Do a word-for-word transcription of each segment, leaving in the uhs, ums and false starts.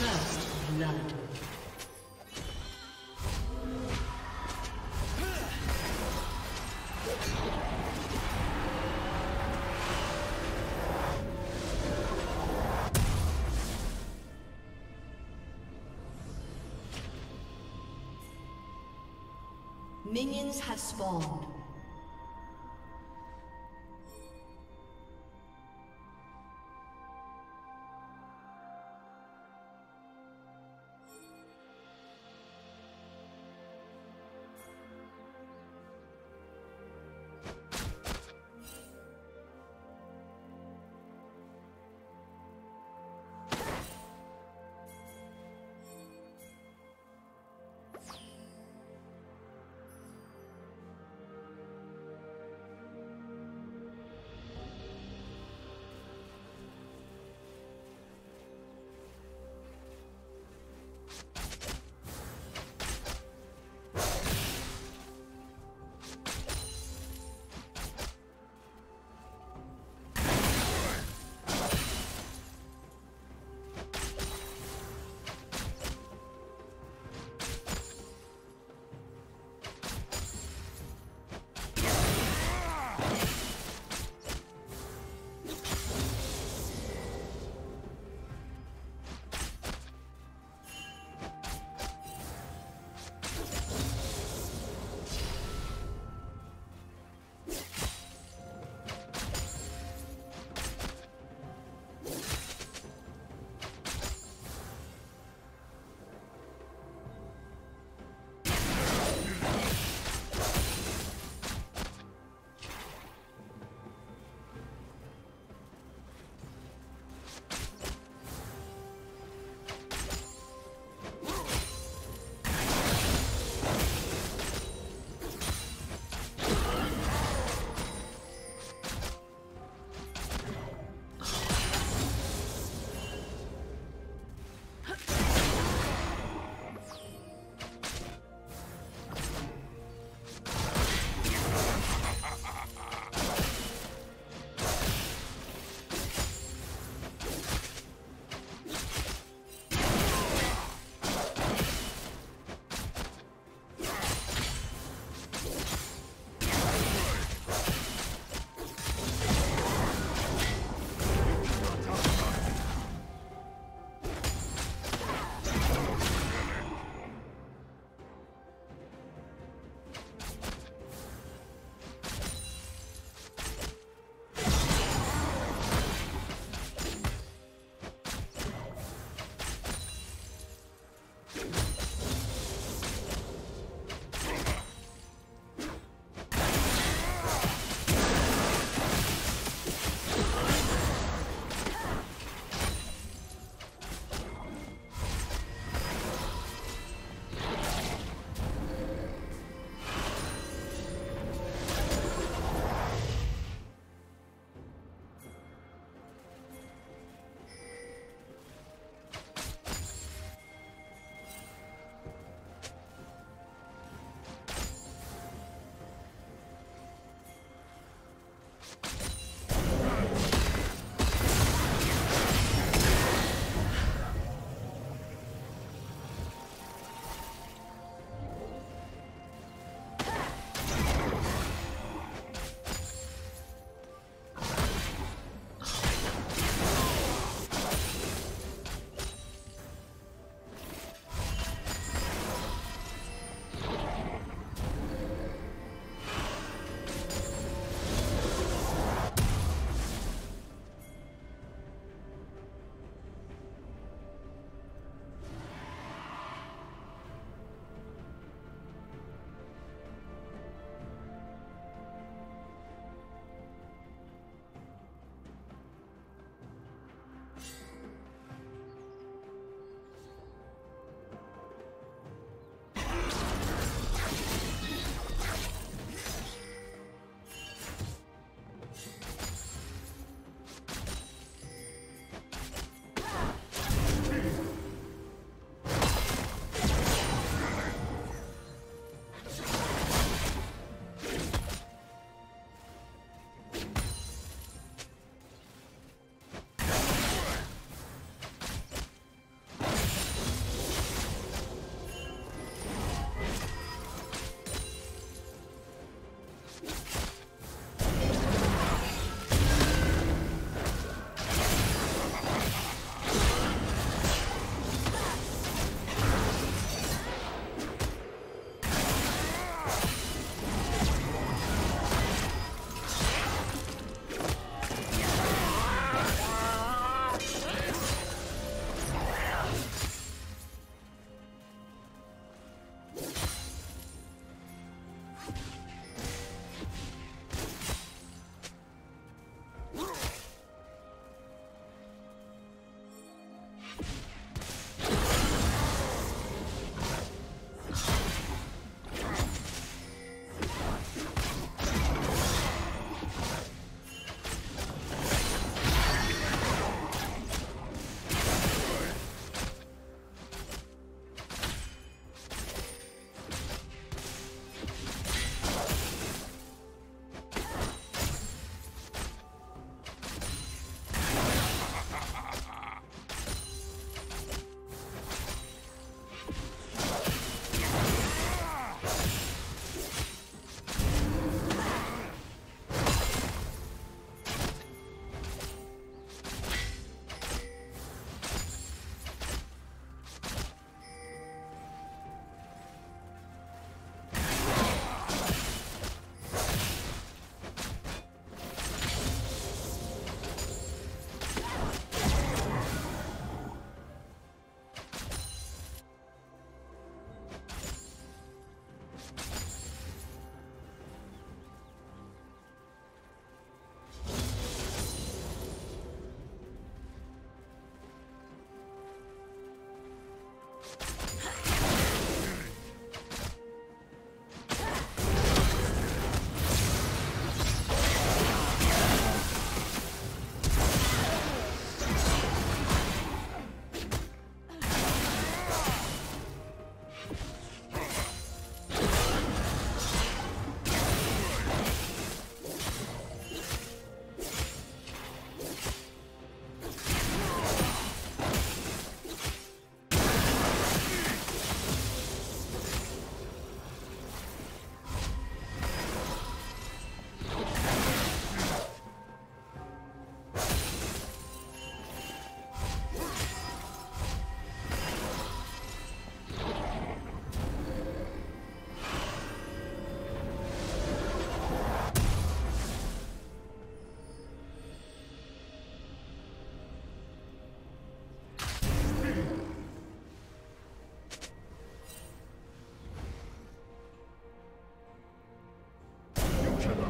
First blood. Minions have spawned.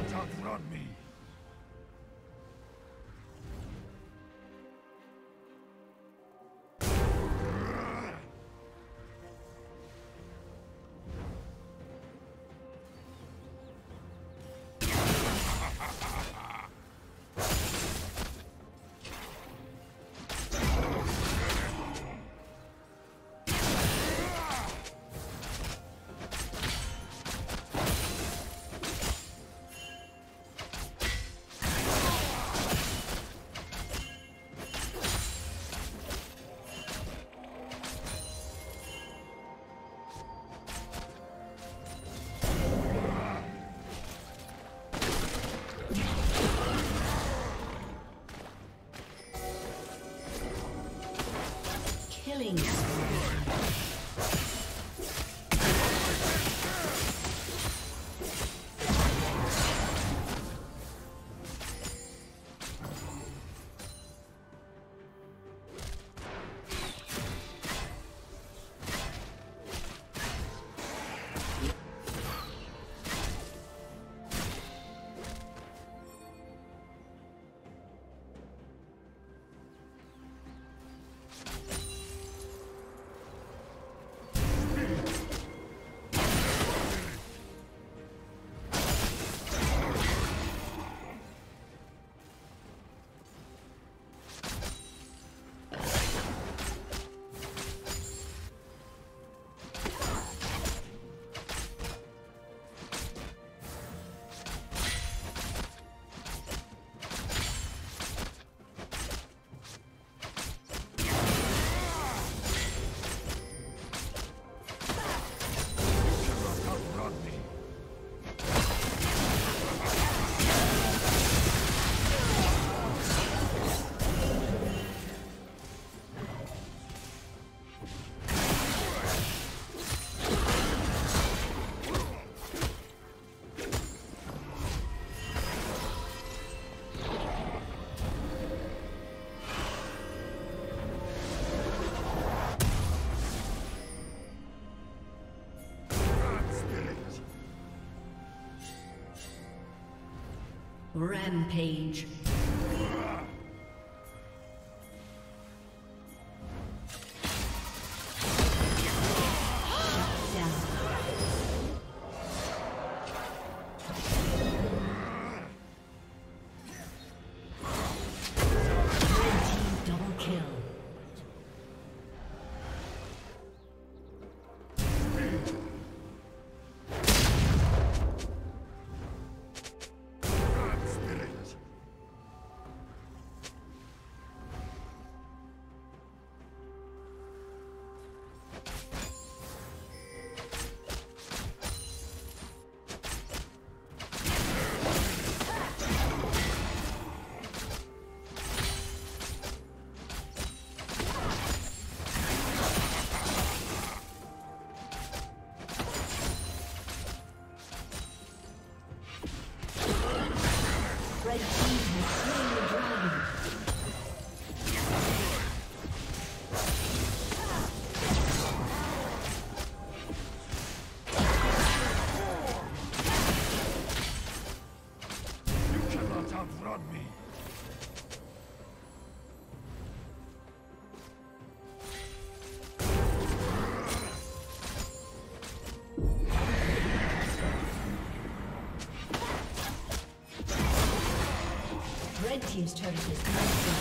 cannot outrun me. Rampage. Team's turret is destroyed.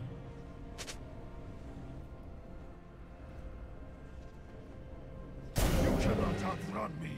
on me.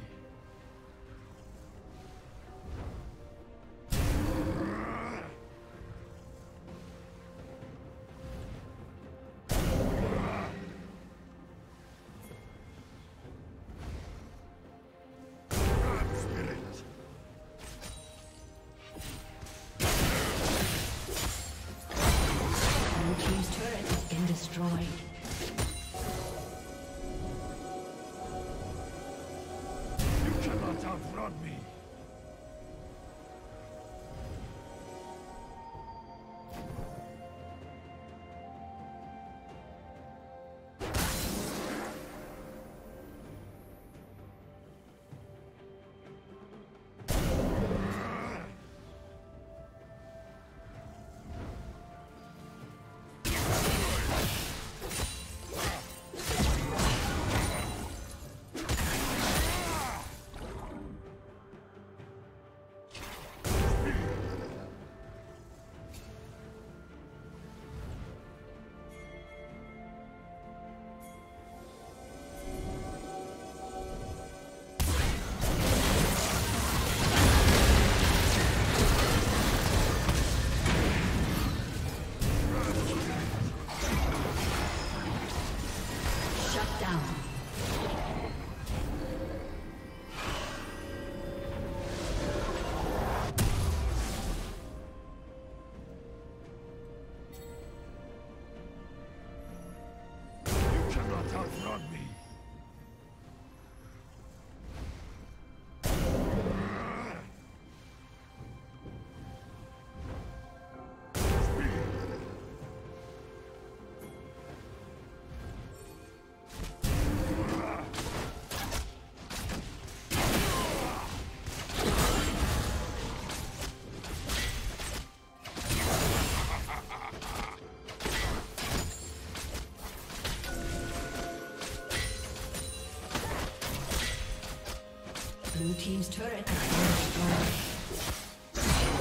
Blue team's turret has been destroyed.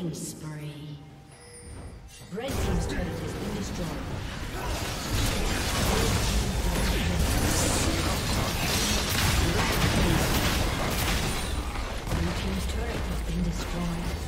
Killing spree. Red team's turret has been destroyed. Blue team's turret has been destroyed.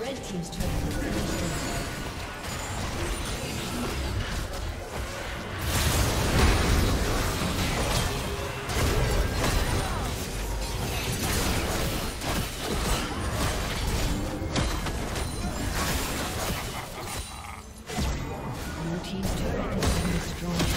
Red team's turret has been destroyed. Blue team's turret has been destroyed.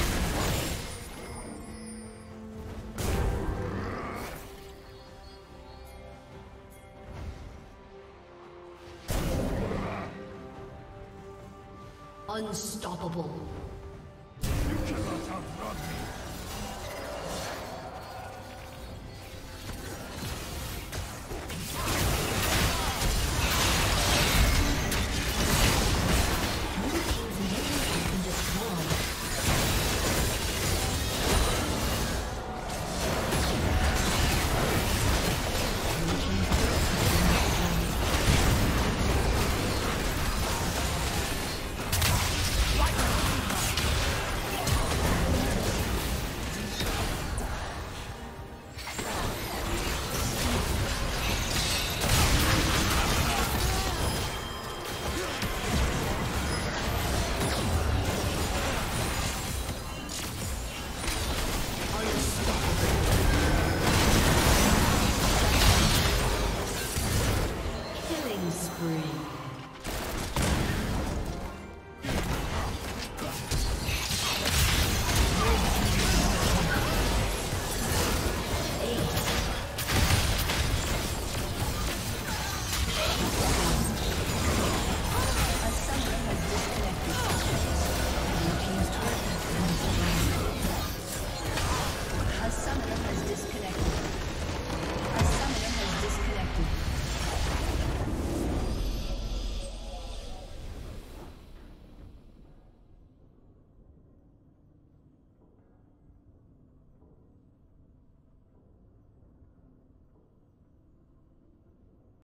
Unstoppable.